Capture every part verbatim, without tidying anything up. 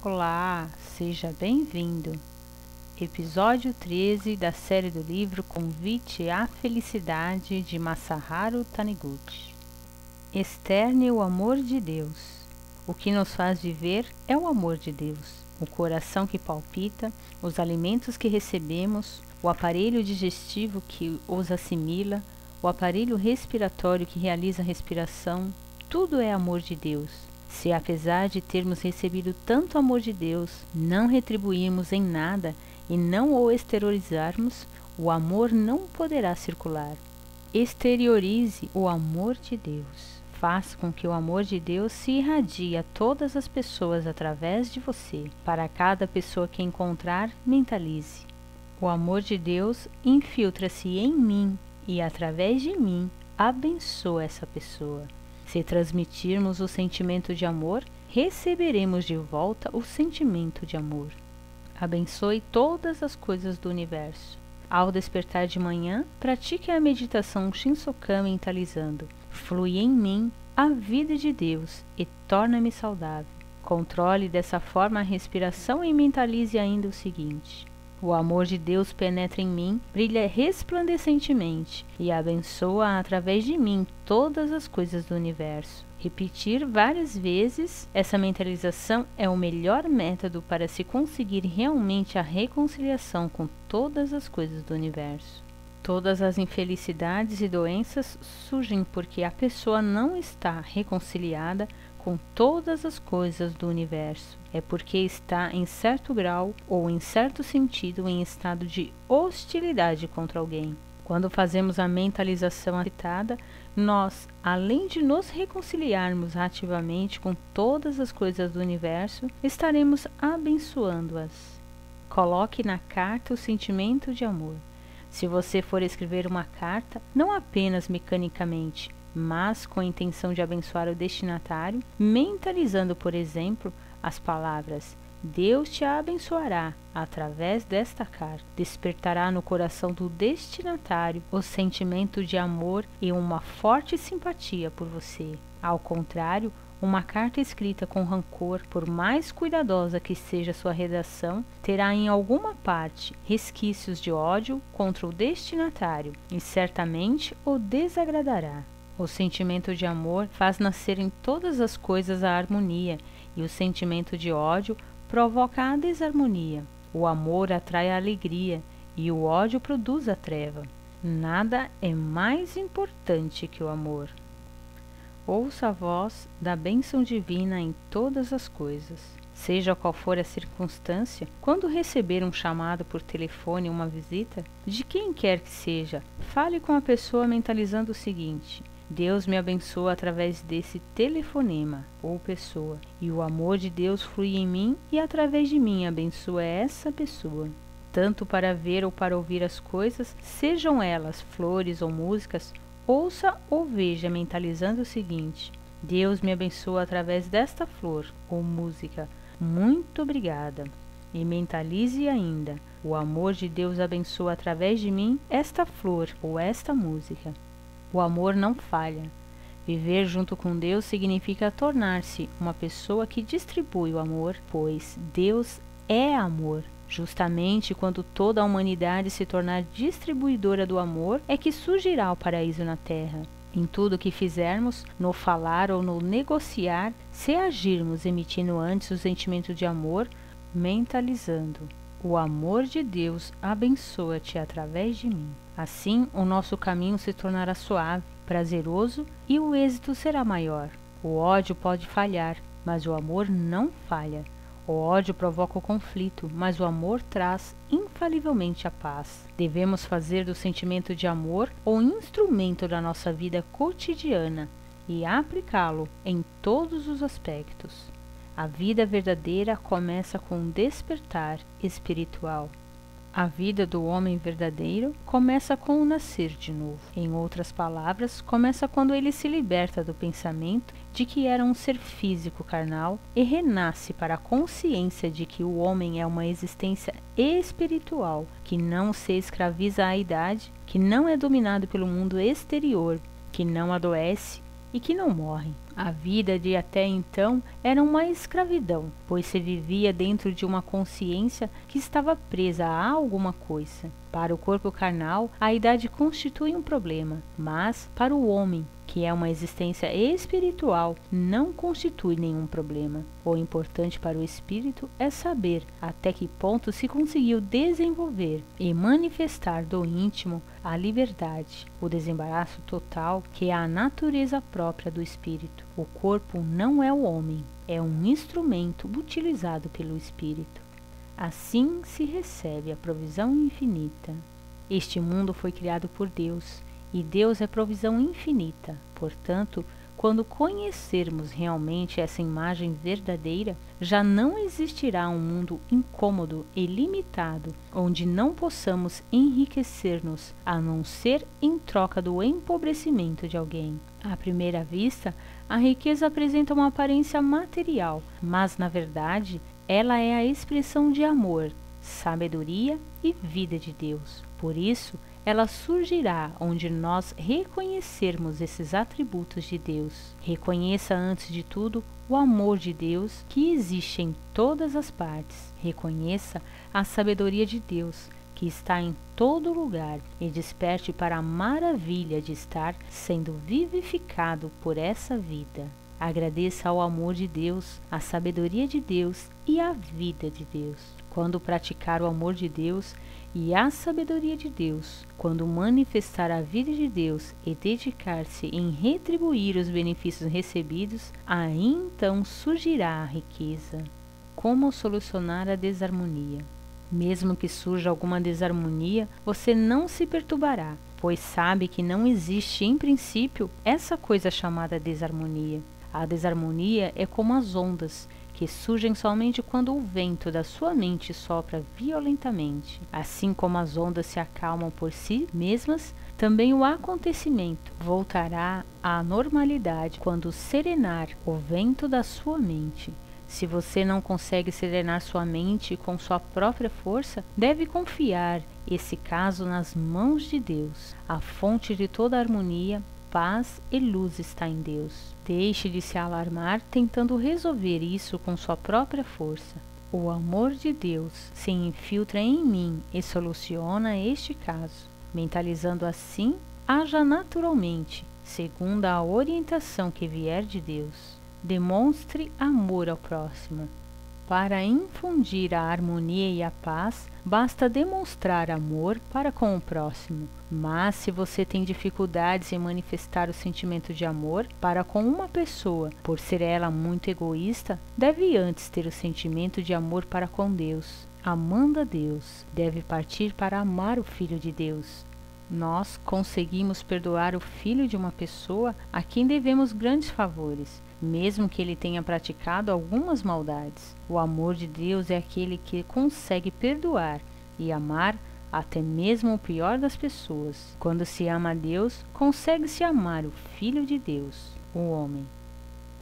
Olá, seja bem-vindo! Episódio treze da série do livro Convite à Felicidade, de Masaharu Taniguchi. Externe o amor de Deus. O que nos faz viver é o amor de Deus. O coração que palpita, os alimentos que recebemos, o aparelho digestivo que os assimila, o aparelho respiratório que realiza a respiração, tudo é amor de Deus. Se apesar de termos recebido tanto amor de Deus, não retribuirmos em nada e não o exteriorizarmos, o amor não poderá circular. Exteriorize o amor de Deus. Faça com que o amor de Deus se irradie a todas as pessoas através de você. Para cada pessoa que encontrar, mentalize: o amor de Deus infiltra-se em mim e através de mim abençoa essa pessoa. Se transmitirmos o sentimento de amor, receberemos de volta o sentimento de amor. Abençoe todas as coisas do universo. Ao despertar de manhã, pratique a meditação Shinsokan mentalizando: flui em mim a vida de Deus e torna-me saudável. Controle dessa forma a respiração e mentalize ainda o seguinte: o amor de Deus penetra em mim, brilha resplandecentemente e abençoa através de mim todas as coisas do universo. Repetir várias vezes essa mentalização é o melhor método para se conseguir realmente a reconciliação com todas as coisas do universo. Todas as infelicidades e doenças surgem porque a pessoa não está reconciliada com todas as coisas do universo. É porque está em certo grau ou em certo sentido em estado de hostilidade contra alguém. Quando fazemos a mentalização citada, nós, além de nos reconciliarmos ativamente com todas as coisas do universo, estaremos abençoando-as. Coloque na carta o sentimento de amor. Se você for escrever uma carta, não apenas mecanicamente, mas com a intenção de abençoar o destinatário, mentalizando, por exemplo, as palavras: Deus te abençoará através desta carta, despertará no coração do destinatário o sentimento de amor e uma forte simpatia por você. Ao contrário, uma carta escrita com rancor, por mais cuidadosa que seja sua redação, terá em alguma parte resquícios de ódio contra o destinatário e certamente o desagradará. O sentimento de amor faz nascer em todas as coisas a harmonia, e o sentimento de ódio provoca a desarmonia. O amor atrai a alegria, e o ódio produz a treva. Nada é mais importante que o amor. Ouça a voz da bênção divina em todas as coisas. Seja qual for a circunstância, quando receber um chamado por telefone ou uma visita, de quem quer que seja, fale com a pessoa mentalizando o seguinte: Deus me abençoa através desse telefonema ou pessoa, e o amor de Deus flui em mim e através de mim abençoa essa pessoa. Tanto para ver ou para ouvir as coisas, sejam elas flores ou músicas, ouça ou veja mentalizando o seguinte: Deus me abençoa através desta flor ou música, muito obrigada. E mentalize ainda: o amor de Deus abençoa através de mim esta flor ou esta música. O amor não falha. Viver junto com Deus significa tornar-se uma pessoa que distribui o amor, pois Deus é amor. Justamente quando toda a humanidade se tornar distribuidora do amor é que surgirá o paraíso na terra. Em tudo que fizermos, no falar ou no negociar, se agirmos emitindo antes o sentimento de amor, mentalizando: o amor de Deus abençoa-te através de mim. Assim, o nosso caminho se tornará suave, prazeroso e o êxito será maior. O ódio pode falhar, mas o amor não falha. O ódio provoca o conflito, mas o amor traz infalivelmente a paz. Devemos fazer do sentimento de amor o instrumento da nossa vida cotidiana e aplicá-lo em todos os aspectos. A vida verdadeira começa com um despertar espiritual. A vida do homem verdadeiro começa com o nascer de novo. Em outras palavras, começa quando ele se liberta do pensamento de que era um ser físico carnal e renasce para a consciência de que o homem é uma existência espiritual, que não se escraviza à idade, que não é dominado pelo mundo exterior, que não adoece e que não morrem. A vida de até então era uma escravidão, pois se vivia dentro de uma consciência que estava presa a alguma coisa. Para o corpo carnal, a idade constitui um problema, mas para o homem, que é uma existência espiritual, não constitui nenhum problema. O importante para o espírito é saber até que ponto se conseguiu desenvolver e manifestar do íntimo a liberdade, o desembaraço total que é a natureza própria do espírito. O corpo não é o homem, é um instrumento utilizado pelo espírito. Assim se recebe a provisão infinita. Este mundo foi criado por Deus, e Deus é provisão infinita. Portanto, quando conhecermos realmente essa imagem verdadeira, já não existirá um mundo incômodo e limitado, onde não possamos enriquecer-nos, a não ser em troca do empobrecimento de alguém. À primeira vista, a riqueza apresenta uma aparência material, mas, na verdade, ela é a expressão de amor, sabedoria e vida de Deus. Por isso, ela surgirá onde nós reconhecermos esses atributos de Deus. Reconheça antes de tudo o amor de Deus que existe em todas as partes. Reconheça a sabedoria de Deus que está em todo lugar e desperte para a maravilha de estar sendo vivificado por essa vida. Agradeça ao amor de Deus, a sabedoria de Deus e a vida de Deus. Quando praticar o amor de Deus e a sabedoria de Deus, quando manifestar a vida de Deus e dedicar-se em retribuir os benefícios recebidos, aí então surgirá a riqueza. Como solucionar a desarmonia? Mesmo que surja alguma desarmonia, você não se perturbará, pois sabe que não existe em princípio essa coisa chamada desarmonia. A desarmonia é como as ondas, que surgem somente quando o vento da sua mente sopra violentamente. Assim como as ondas se acalmam por si mesmas, também o acontecimento voltará à normalidade quando serenar o vento da sua mente. Se você não consegue serenar sua mente com sua própria força, deve confiar esse caso nas mãos de Deus. A fonte de toda harmonia, paz e luz está em Deus. Deixe de se alarmar tentando resolver isso com sua própria força. O amor de Deus se infiltra em mim e soluciona este caso. Mentalizando assim, haja naturalmente, segundo a orientação que vier de Deus. Demonstre amor ao próximo. Para infundir a harmonia e a paz, basta demonstrar amor para com o próximo. Mas se você tem dificuldades em manifestar o sentimento de amor para com uma pessoa, por ser ela muito egoísta, deve antes ter o sentimento de amor para com Deus. Amando a Deus, deve partir para amar o Filho de Deus. Nós conseguimos perdoar o filho de uma pessoa a quem devemos grandes favores, mesmo que ele tenha praticado algumas maldades. O amor de Deus é aquele que consegue perdoar e amar até mesmo o pior das pessoas. Quando se ama a Deus, consegue-se amar o Filho de Deus, o homem.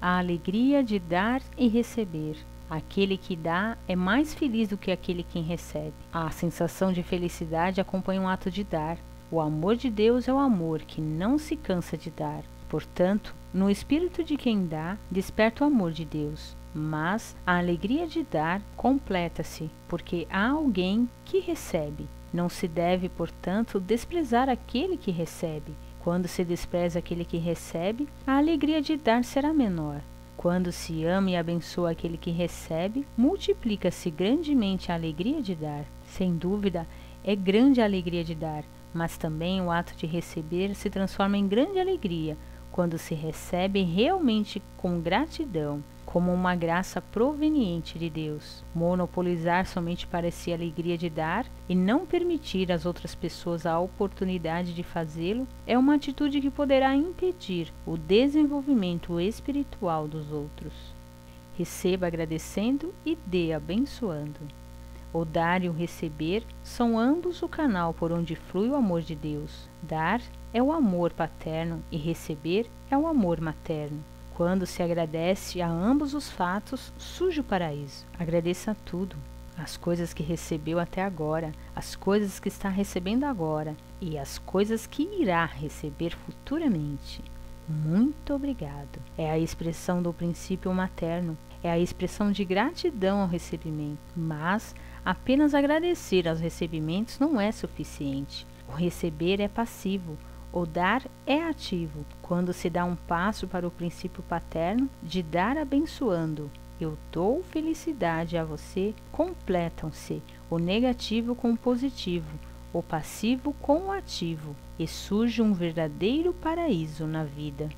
A alegria de dar e receber. Aquele que dá é mais feliz do que aquele que recebe. A sensação de felicidade acompanha um ato de dar. O amor de Deus é o amor que não se cansa de dar. Portanto, no espírito de quem dá, desperta o amor de Deus, mas a alegria de dar completa-se, porque há alguém que recebe. Não se deve, portanto, desprezar aquele que recebe. Quando se despreza aquele que recebe, a alegria de dar será menor. Quando se ama e abençoa aquele que recebe, multiplica-se grandemente a alegria de dar. Sem dúvida, é grande a alegria de dar, mas também o ato de receber se transforma em grande alegria, quando se recebe realmente com gratidão, como uma graça proveniente de Deus. Monopolizar somente para si a alegria de dar e não permitir às outras pessoas a oportunidade de fazê-lo é uma atitude que poderá impedir o desenvolvimento espiritual dos outros. Receba agradecendo e dê abençoando. O dar e o receber são ambos o canal por onde flui o amor de Deus. Dar é o amor paterno e receber é o amor materno. Quando se agradece a ambos os fatos, surge o paraíso. Agradeça tudo, as coisas que recebeu até agora, as coisas que está recebendo agora e as coisas que irá receber futuramente. muito obrigado. É a expressão do princípio materno, é a expressão de gratidão ao recebimento, mas apenas agradecer aos recebimentos não é suficiente. O receber é passivo, o dar é ativo. Quando se dá um passo para o princípio paterno de dar abençoando, eu dou felicidade a você, completam-se o negativo com o positivo, o passivo com o ativo, e surge um verdadeiro paraíso na vida.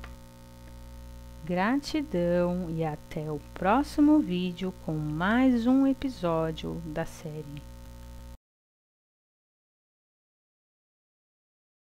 Gratidão e até o próximo vídeo com mais um episódio da série.